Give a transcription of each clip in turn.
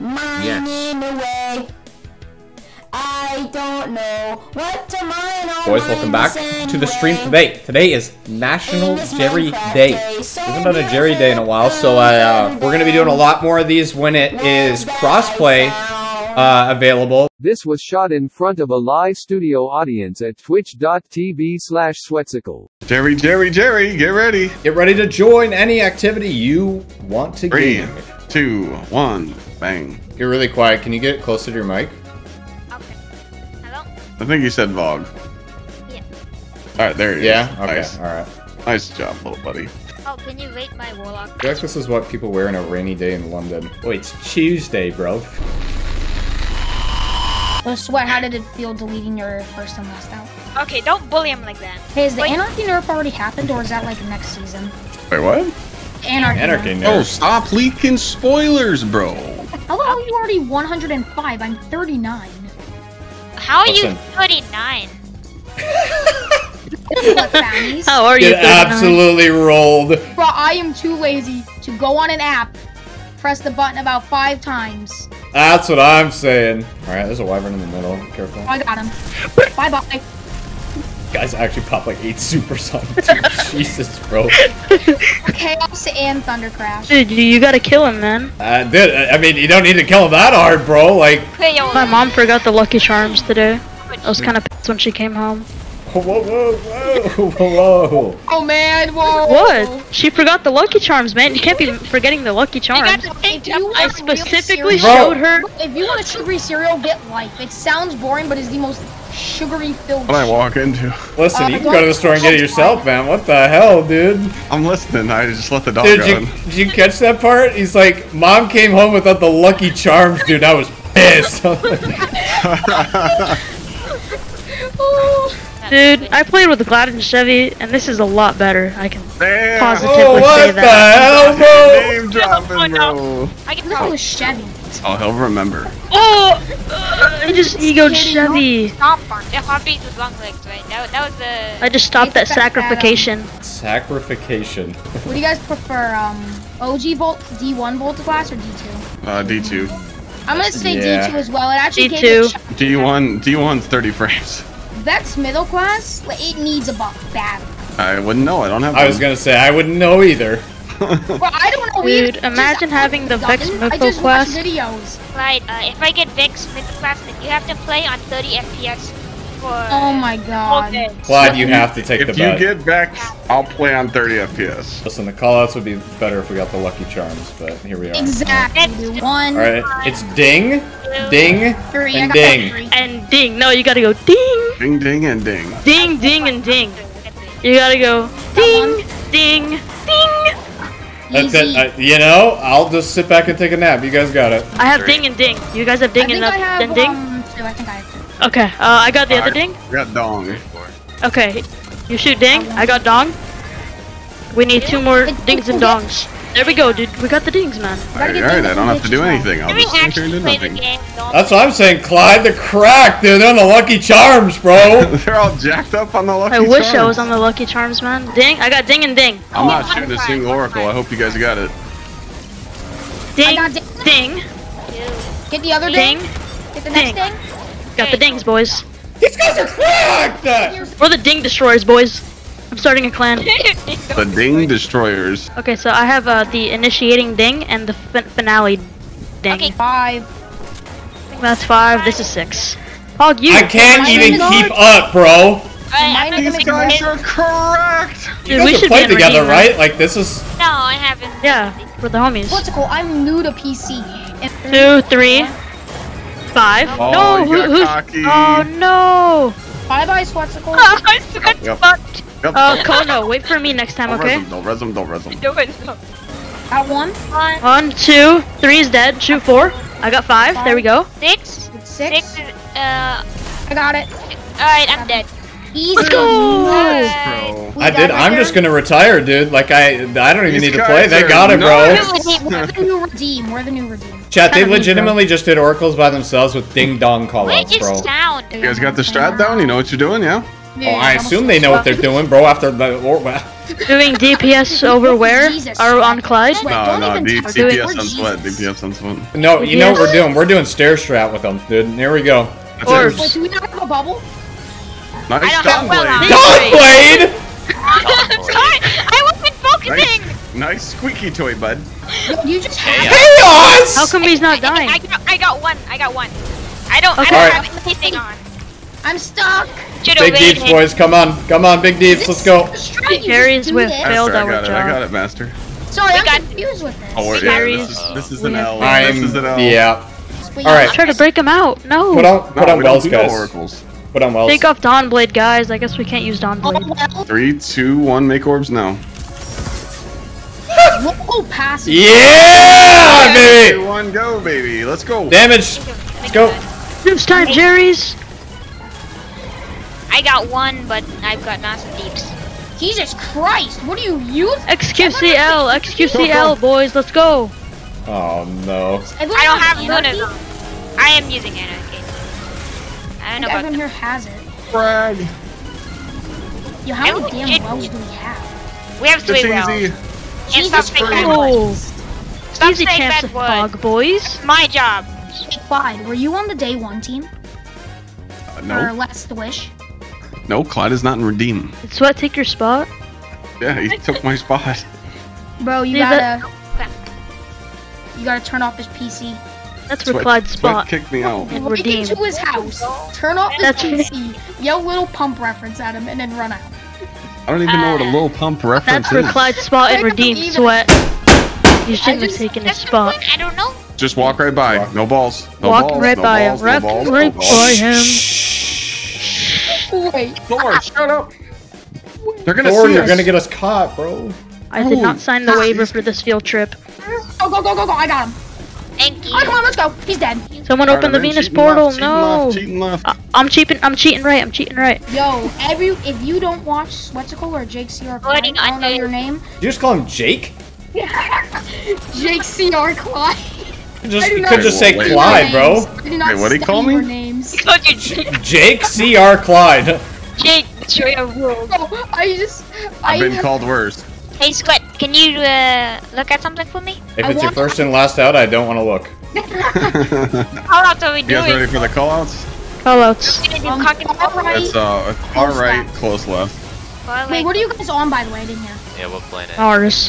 Mining away. I don't know what to mine. Boys, welcome back to the stream today. Today is National Jerry Day. We haven't done a Jerry Day in a while, so we're gonna be doing a lot more of these when it is crossplay available. This was shot in front of a live studio audience at twitch.tv/sweatcicle. Jerry, Jerry, Jerry, get ready. Get ready to join any activity you want to game. 3, 2, 1, bang. You're really quiet. Can you get closer to your mic? I think you said Vogue. Yeah. Alright, there you go. Yeah? Okay, nice. Alright. Nice job, little buddy. Oh, can you rate my warlock? I feel like this is what people wear on a rainy day in London. Oh, it's Tuesday, bro. Well, Sweat, how did it feel deleting your first and last out? Okay, don't bully him like that. Hey, is the Anarchy nerf already happened, or is that like next season? Wait, what? Anarchy nerf. Oh, stop leaking spoilers, bro. Hello, how are you already 105? I'm 39. How are you 39? How are you? It absolutely rolled. Bro, I am too lazy to go on an app, press the button about 5 times. That's what I'm saying. All right, there's a wyvern in the middle. Careful. I got him. Bye bye. Guys actually popped like 8 supers on. Jesus, bro. Chaos and Thunder Crash. Dude, you gotta kill him, man. Dude, I mean, you don't need to kill him that hard, bro. Like, my mom forgot the Lucky Charms today. I was kind of pissed when she came home. Whoa, whoa, whoa, whoa, whoa. Oh, man, whoa. What? She forgot the Lucky Charms, man. You can't be forgetting the Lucky Charms. I specifically showed her. If you want a sugary cereal, get Life. It sounds boring, but it's the most sugary filled. What I walk into. Listen, you can go to the store and get it yourself, man. What the hell, dude? I'm listening. I just let the dog go. Did you catch that part? He's like, Mom came home without the Lucky Charms, dude. I was pissed. Dude, I played with Glad and Chevy, and this is a lot better. I can positively say that. What the hell, bro? Name dropping, bro. I can play with Chevy. Oh, he'll remember. Oh! I just egoed Chevy. Stop on. Yeah, heartbeat with long legs, right? That was the... I just stopped that sacrification. Sacrification. What do you guys prefer, OG Volt, D1 Volt of Glass, or D2? D2. I'm gonna say D2 as well. It actually D2. D1's 30 frames. That's middle class. It needs a buff bad. I wouldn't know. I don't have. I was gonna say I wouldn't know either. Well, I don't know either. Dude, imagine having the Vex Mythic class. Right. If I get Vex Mythic class, then you have to play on 30 FPS. For oh my God. Clyde, you have to take the bet. If you get Vex, I'll play on 30 FPS. Listen, the callouts would be better if we got the Lucky Charms, but here we are. Exactly. All right. All right. It's ding, ding, and ding, and ding. No, you gotta go ding. Ding, ding, and ding. Ding, ding, and ding. You gotta go ding, ding, ding. That's it. You know, I'll just sit back and take a nap. You guys got it. I have ding and ding. You guys have ding and then ding? I think I have two. Okay, I got the other ding. I got dong. Okay, you shoot ding. I got dong. We need 2 more dings and dongs. There we go, dude. We got the dings, man. Alright, I don't have to do anything. I'll just sit here and do nothing. That's what I'm saying, Clyde. They're cracked, dude. They're on the Lucky Charms, bro. They're all jacked up on the Lucky Charms. I wish I was on the Lucky Charms, man. Ding. I got ding and ding. I'm not shooting a single Oracle. I hope you guys got it. Ding. Ding. Get the other ding. Get the next ding. Got the dings, boys. These guys are cracked! We're the ding destroyers, boys. I'm starting a clan. The Ding Destroyers. Okay, so I have the initiating ding and the finale ding. Okay, 5. That's 5. This is 6. Pog, you. I can't even keep up, bro. These guys are correct. Dude, we should play together, right? Like this is. No, I haven't. Yeah, we're the homies. What's cool? I'm new to PC. 2, 3, 5. Oh, no, who's? Oh no. Bye bye, Sweatcicle. I fucked. Yep. Kono, wait for me next time, okay? Don't res him, don't res him. Got 1. 1, 2, 3 is dead. Shoot 4. I got 5. There we go. 6. I got it. Alright, I'm dead. Easy. Let's go! Nice, bro. I did. I'm just gonna retire, dude. Like, I don't even need to play. They got it, bro. We're the new redeem. We're the new redeem. Chat, they legitimately just did oracles by themselves with ding-dong callouts, bro. You guys got the strat down? You know what you're doing, yeah? Oh, I assume they know what they're doing, bro. After the Doing DPS over where? Are on Clyde? No, no, DPS on Sweat. DPS on Sweat. No, you know what we're doing? We're doing Stair Strat with them, dude. There we go. Wait, do we not have a bubble? Nice Dawnblade! Dawnblade! Sorry, I wasn't focusing! Nice squeaky toy, bud. You just have chaos! How come he's not dying? I got one. I don't have anything on. I'm stuck. Big Deeps, boys, come on. Come on, Big Deeps, let's go. Carries with failed our job. I got it, Master. Sorry, I'm confused with this. Oh, yeah, this is an L. Yeah. Alright. Try to break him out. No. Put on Wells, guys. Put on Wells. Take off Dawnblade, guys. I guess we can't use Dawnblade. 3, 2, 1, make orbs now. Whoa, pass. Yeah, baby. 3, 2, 1, go, baby. Let's go. Damage. Let's go. This time, Jerry's. I got one, but I've got massive deeps. Jesus Christ, what do you use? XQCL, XQCL, boys, let's go. Oh no. I don't have Luna. I am using Anarchy. I don't know about everyone here has it. Frag. Yo, how many damn wells do we have? We have 3 wells. And stop saying bad words. Stop saying bad words, boys. That's my job. Clyde, were you on the day 1 team? No. Or Last Wish? No, Clyde is not in Redeem. Did Sweat take your spot? Yeah, he took my spot. Bro, you gotta turn off his PC. That's where Clyde's spot. Sweat kicked me out. Break into his house, turn off his PC, yell Little Pump reference at him, and then run out. I don't even know what a Little Pump reference is. That's where Clyde's spot in Redeem, Sweat. You shouldn't have taken his spot. I don't know. Just walk right by. No balls. No balls. Walk right by him. Walk right by him. Wait. Thor, shut up. They're gonna see us. You're gonna get us caught, bro. I did not sign the waiver for this field trip. Oh, go, go, go, go! I got him. Thank you. Oh, come on, let's go. He's dead. Someone open the Venus portal. No. Cheating left. I'm cheating. I'm cheating right. I'm cheating right. Yo, if you don't watch Sweatcicle or Jake C.R. Clyde, I don't know your name. You just call him Jake. Yeah. Jake C.R. Clyde. You could just say Clyde, bro. Wait, what did he call me? Jake C.R. Clyde. Jake, joy of world. Oh, I've been called worse. Hey, Squid, can you look at something for me? If it's your first and last out, I don't want to look. Callouts are we doing? You guys ready for the callouts? Callouts. It's far right, close left. Wait, what are you guys on, by the way? I didn't hear. Yeah, we'll play it. Ours.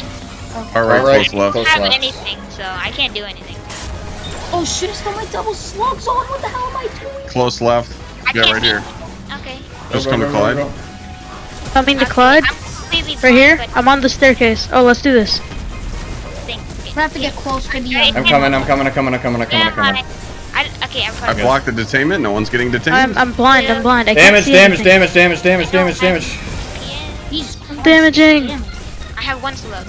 Far right, close left. I don't have anything, so I can't do anything. Oh shit, it's got my double slugs on, what the hell am I doing? Close left. Yeah, right here. Okay. Just come to Clyde. Coming to Clyde? Right here? I'm on the staircase. Oh, let's do this. We have to get close to the end. I'm coming. Okay, I'm coming. I blocked the detainment, no one's getting detained. I'm blind. I can't see anything. Damage. He's damaging. I have one slug.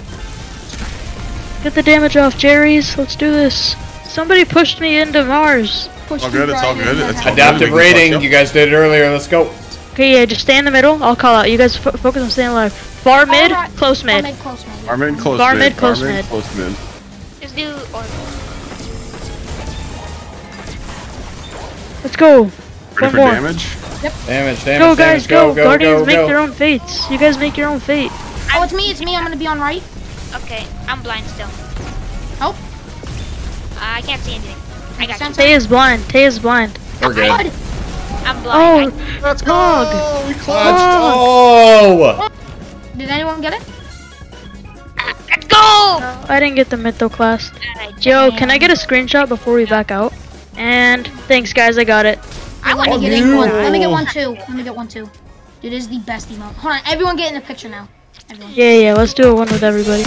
Get the damage off, Jerry's. Let's do this. Somebody pushed me into Mars. All good, it's all good. It's adaptive rating, you guys did it earlier, let's go. Okay, yeah, just stay in the middle. I'll call out. You guys focus on staying alive. Far mid, close mid. Far mid, close mid. Far mid, close mid. Just do Oracle. Let's go. Ready for damage? Yep. Damage. Go, guys, go. Guardians make their own fates. You guys make your own fate. Oh, it's me. I'm gonna be on right. Okay, I'm blind still. Oh. I can't see anything. I got you. Tay is blind. We're good. I'm blind. Oh, let's go. Oh, we clutched. Oh. Did anyone get it? Let's go. No, I didn't get the mytho class. Yo, can I get a screenshot before we back out? And thanks, guys. I got it. I want to get one. Let me get one too. Dude, this is the best emote. Hold on, everyone get in the picture now. Everyone. Yeah, let's do it one with everybody.